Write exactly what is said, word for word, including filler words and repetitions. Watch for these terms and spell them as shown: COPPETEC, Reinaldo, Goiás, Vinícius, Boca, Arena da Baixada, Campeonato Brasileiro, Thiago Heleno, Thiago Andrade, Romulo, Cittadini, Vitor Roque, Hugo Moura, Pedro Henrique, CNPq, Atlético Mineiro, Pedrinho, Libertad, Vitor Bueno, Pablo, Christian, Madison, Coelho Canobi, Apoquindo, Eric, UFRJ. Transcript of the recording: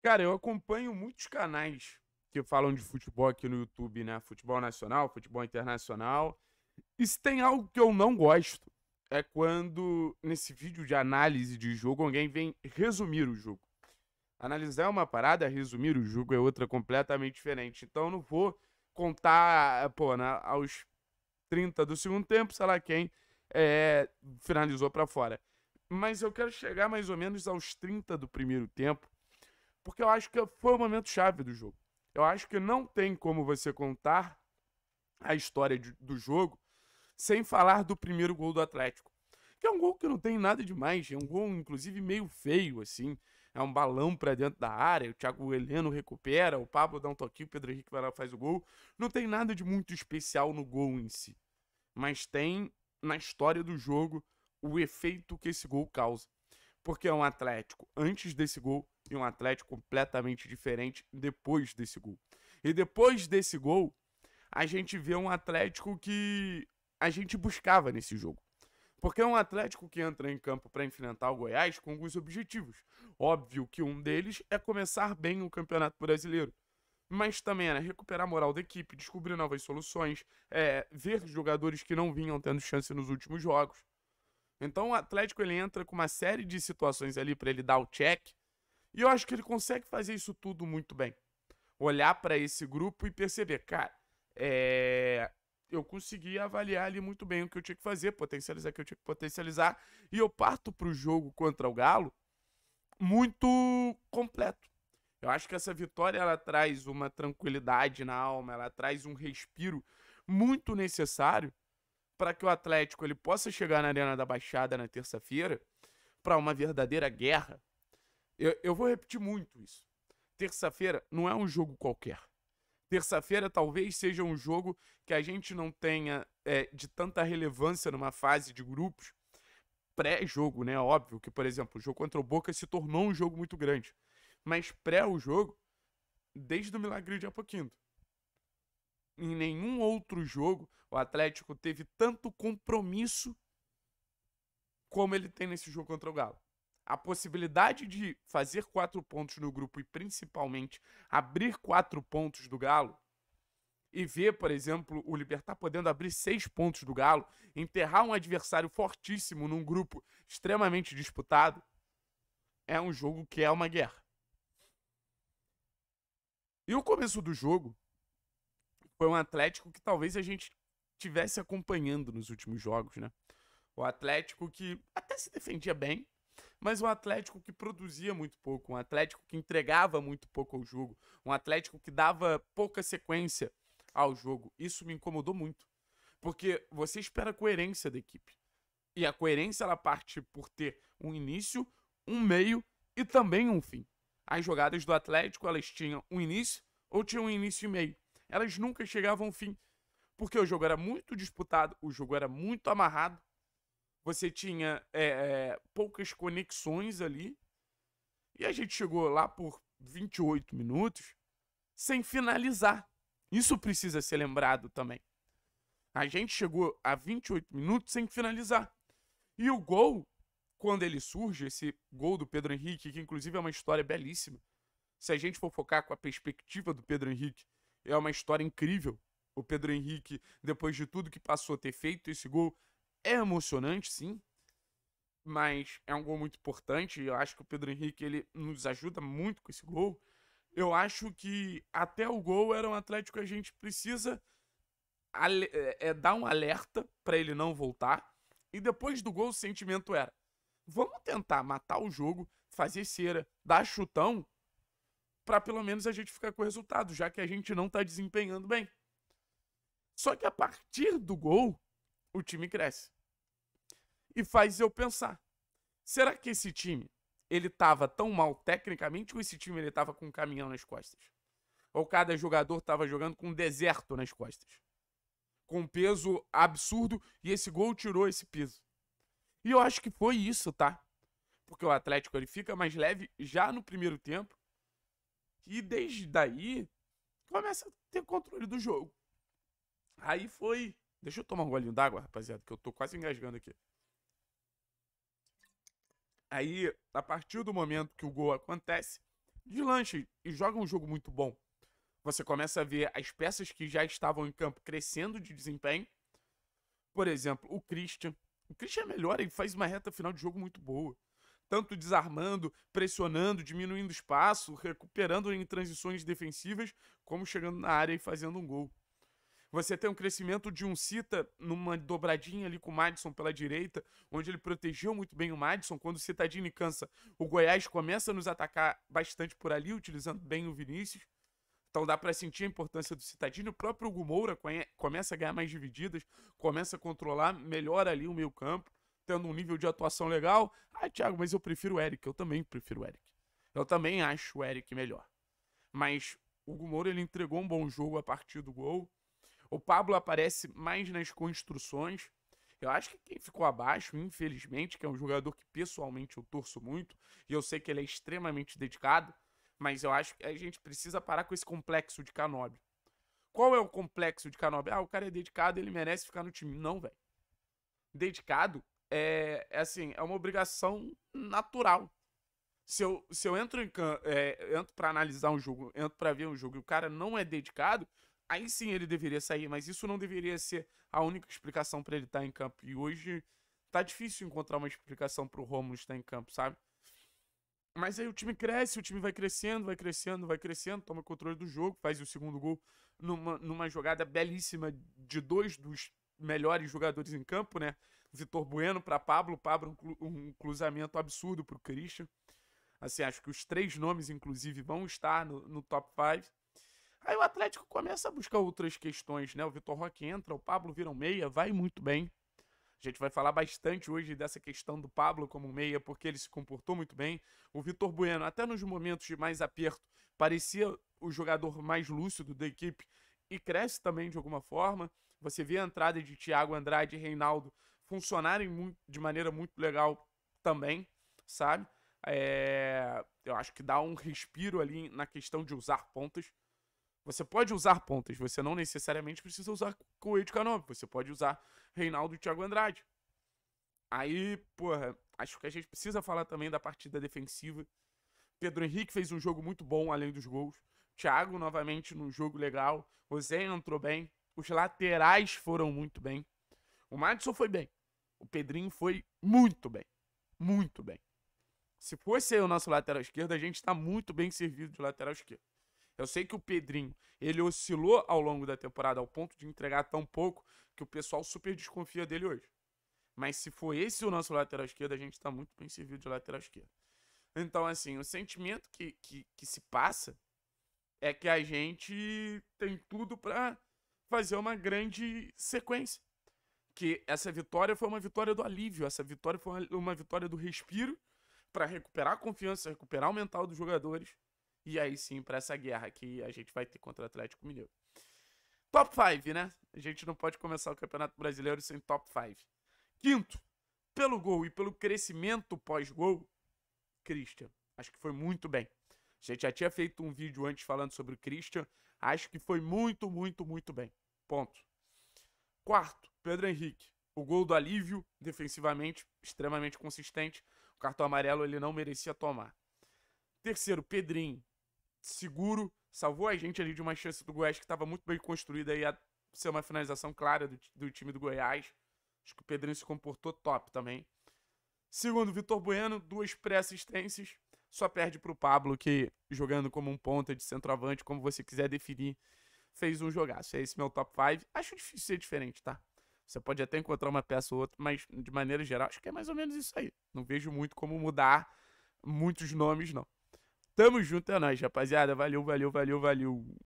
Cara, eu acompanho muitos canais que falam de futebol aqui no YouTube, né? Futebol nacional, futebol internacional. E se tem algo que eu não gosto, é quando, nesse vídeo de análise de jogo, alguém vem resumir o jogo. Analisar é uma parada, resumir o jogo é outra completamente diferente. Então eu não vou contar, pô, né, aos trinta do segundo tempo, sei lá quem é, finalizou pra fora. Mas eu quero chegar mais ou menos aos trinta do primeiro tempo, porque eu acho que foi o momento chave do jogo. Eu acho que não tem como você contar a história de, do jogo sem falar do primeiro gol do Atlético. Que é um gol que não tem nada demais, é um gol inclusive meio feio, assim. É um balão pra dentro da área, o Thiago Heleno recupera, o Pablo dá um toquinho, o Pedro Henrique vai lá e faz o gol. Não tem nada de muito especial no gol em si, mas tem na história do jogo o efeito que esse gol causa. Porque é um Atlético antes desse gol e um Atlético completamente diferente depois desse gol. E depois desse gol, a gente vê um Atlético que a gente buscava nesse jogo. Porque é um Atlético que entra em campo para enfrentar o Goiás com alguns objetivos. Óbvio que um deles é começar bem o Campeonato Brasileiro. Mas também era recuperar a moral da equipe, descobrir novas soluções, é, ver jogadores que não vinham tendo chance nos últimos jogos. Então o Atlético ele entra com uma série de situações ali para ele dar o check. E eu acho que ele consegue fazer isso tudo muito bem. Olhar para esse grupo e perceber, cara, é... eu consegui avaliar ali muito bem o que eu tinha que fazer, potencializar o que eu tinha que potencializar, e eu parto para o jogo contra o Galo muito completo. Eu acho que essa vitória ela traz uma tranquilidade na alma, ela traz um respiro muito necessário para que o Atlético ele possa chegar na Arena da Baixada na terça-feira para uma verdadeira guerra. Eu, eu vou repetir muito isso. Terça-feira não é um jogo qualquer. Terça-feira talvez seja um jogo que a gente não tenha é, de tanta relevância numa fase de grupos pré-jogo, né? Óbvio que, por exemplo, o jogo contra o Boca se tornou um jogo muito grande. Mas pré o jogo, desde o milagre de Apoquindo, em nenhum outro jogo o Atlético teve tanto compromisso como ele tem nesse jogo contra o Galo. A possibilidade de fazer quatro pontos no grupo e principalmente abrir quatro pontos do Galo e ver, por exemplo, o Libertad podendo abrir seis pontos do Galo, enterrar um adversário fortíssimo num grupo extremamente disputado, é um jogo que é uma guerra. E o começo do jogo foi um Atlético que talvez a gente tivesse acompanhando nos últimos jogos, né? O Atlético que até se defendia bem, mas um Atlético que produzia muito pouco, um Atlético que entregava muito pouco ao jogo, um Atlético que dava pouca sequência ao jogo. Isso me incomodou muito, porque você espera a coerência da equipe. E a coerência ela parte por ter um início, um meio e também um fim. As jogadas do Atlético elas tinham um início ou tinham um início e meio. Elas nunca chegavam ao fim, porque o jogo era muito disputado, o jogo era muito amarrado. Você tinha é, é, poucas conexões ali. E a gente chegou lá por vinte e oito minutos sem finalizar. Isso precisa ser lembrado também. A gente chegou a vinte e oito minutos sem finalizar. E o gol, quando ele surge, esse gol do Pedro Henrique, que inclusive é uma história belíssima. Se a gente for focar com a perspectiva do Pedro Henrique, é uma história incrível. O Pedro Henrique, depois de tudo que passou a ter feito esse gol, é emocionante, sim, mas é um gol muito importante. Eu acho que o Pedro Henrique ele nos ajuda muito com esse gol. Eu acho que até o gol era um Atlético que a gente precisa é, é, dar um alerta para ele não voltar. E depois do gol o sentimento era, vamos tentar matar o jogo, fazer cera, dar chutão, para pelo menos a gente ficar com o resultado, já que a gente não está desempenhando bem. Só que a partir do gol o time cresce. E faz eu pensar, será que esse time, ele tava tão mal tecnicamente ou esse time ele tava com um caminhão nas costas? Ou cada jogador tava jogando com um deserto nas costas? Com um peso absurdo e esse gol tirou esse peso. E eu acho que foi isso, tá? Porque o Atlético ele fica mais leve já no primeiro tempo e desde daí começa a ter controle do jogo. Aí foi... Deixa eu tomar um golinho d'água, rapaziada, que eu tô quase engasgando aqui. Aí, a partir do momento que o gol acontece, de lanche e joga um jogo muito bom. Você começa a ver as peças que já estavam em campo crescendo de desempenho. Por exemplo, o Christian. O Christian melhora e faz uma reta final de jogo muito boa. Tanto desarmando, pressionando, diminuindo espaço, recuperando em transições defensivas, como chegando na área e fazendo um gol. Você tem um crescimento de um Cita numa dobradinha ali com o Madison pela direita, onde ele protegeu muito bem o Madison. Quando o Cittadini cansa, o Goiás começa a nos atacar bastante por ali, utilizando bem o Vinícius. Então dá para sentir a importância do Cittadini. O próprio Hugo Moura começa a ganhar mais divididas, começa a controlar, melhora ali o meio campo, tendo um nível de atuação legal. Ah, Thiago, mas eu prefiro o Eric. Eu também prefiro o Eric. Eu também acho o Eric melhor. Mas o Hugo Moura, ele entregou um bom jogo a partir do gol. O Pablo aparece mais nas construções. Eu acho que quem ficou abaixo, infelizmente, que é um jogador que pessoalmente eu torço muito, e eu sei que ele é extremamente dedicado, mas eu acho que a gente precisa parar com esse complexo de Canobi. Qual é o complexo de Canobi? Ah, o cara é dedicado, ele merece ficar no time. Não, velho. Dedicado é, é assim, é uma obrigação natural. Se eu, se eu entro, em, é, entro pra analisar um jogo, entro pra ver um jogo e o cara não é dedicado, aí sim ele deveria sair, mas isso não deveria ser a única explicação para ele estar em campo. E hoje tá difícil encontrar uma explicação pro Romulo estar em campo, sabe? Mas aí o time cresce, o time vai crescendo, vai crescendo, vai crescendo, toma controle do jogo, faz o segundo gol numa, numa jogada belíssima de dois dos melhores jogadores em campo, né? Vitor Bueno para Pablo, Pablo um cruzamento absurdo pro Christian. Assim, acho que os três nomes, inclusive, vão estar no, no top cinco. Aí o Atlético começa a buscar outras questões, né? O Vitor Roque entra, o Pablo vira um meia, vai muito bem. A gente vai falar bastante hoje dessa questão do Pablo como meia, porque ele se comportou muito bem. O Vitor Bueno, até nos momentos de mais aperto, parecia o jogador mais lúcido da equipe e cresce também de alguma forma. Você vê a entrada de Thiago Andrade e Reinaldo funcionarem muito, de maneira muito legal também, sabe? É... Eu acho que dá um respiro ali na questão de usar pontas. Você pode usar pontas, você não necessariamente precisa usar Coelho Canobi, você pode usar Reinaldo e Thiago Andrade. Aí, porra, acho que a gente precisa falar também da partida defensiva. Pedro Henrique fez um jogo muito bom, além dos gols. Thiago, novamente, num jogo legal. O Zé entrou bem. Os laterais foram muito bem. O Madison foi bem. O Pedrinho foi muito bem. Muito bem. Se fosse aí o nosso lateral esquerdo, a gente está muito bem servido de lateral esquerdo. Eu sei que o Pedrinho, ele oscilou ao longo da temporada ao ponto de entregar tão pouco que o pessoal super desconfia dele hoje. Mas se for esse o nosso lateral esquerdo, a gente tá muito bem servido de lateral esquerdo. Então, assim, o sentimento que, que, que se passa é que a gente tem tudo pra fazer uma grande sequência. Que essa vitória foi uma vitória do alívio, essa vitória foi uma, uma vitória do respiro pra recuperar a confiança, recuperar o mental dos jogadores. E aí sim, para essa guerra que a gente vai ter contra o Atlético Mineiro. Top cinco, né? A gente não pode começar o Campeonato Brasileiro sem top cinco. Quinto, pelo gol e pelo crescimento pós-gol, Christian. Acho que foi muito bem. A gente já tinha feito um vídeo antes falando sobre o Christian. Acho que foi muito, muito, muito bem. Ponto. Quarto, Pedro Henrique. O gol do alívio, defensivamente, extremamente consistente. O cartão amarelo ele não merecia tomar. Terceiro, Pedrinho. Seguro, salvou a gente ali de uma chance do Goiás que estava muito bem construída e ia ser uma finalização clara do, do time do Goiás. Acho que o Pedrinho se comportou top também. Segundo, Vitor Bueno, duas pré-assistências, só perde para o Pablo, que jogando como um ponta de centroavante, como você quiser definir, fez um jogaço. É esse meu top cinco. Acho difícil ser diferente, tá? Você pode até encontrar uma peça ou outra, mas de maneira geral, acho que é mais ou menos isso aí. Não vejo muito como mudar muitos nomes, não. Tamo junto, é nóis, rapaziada. Valeu, valeu, valeu, valeu.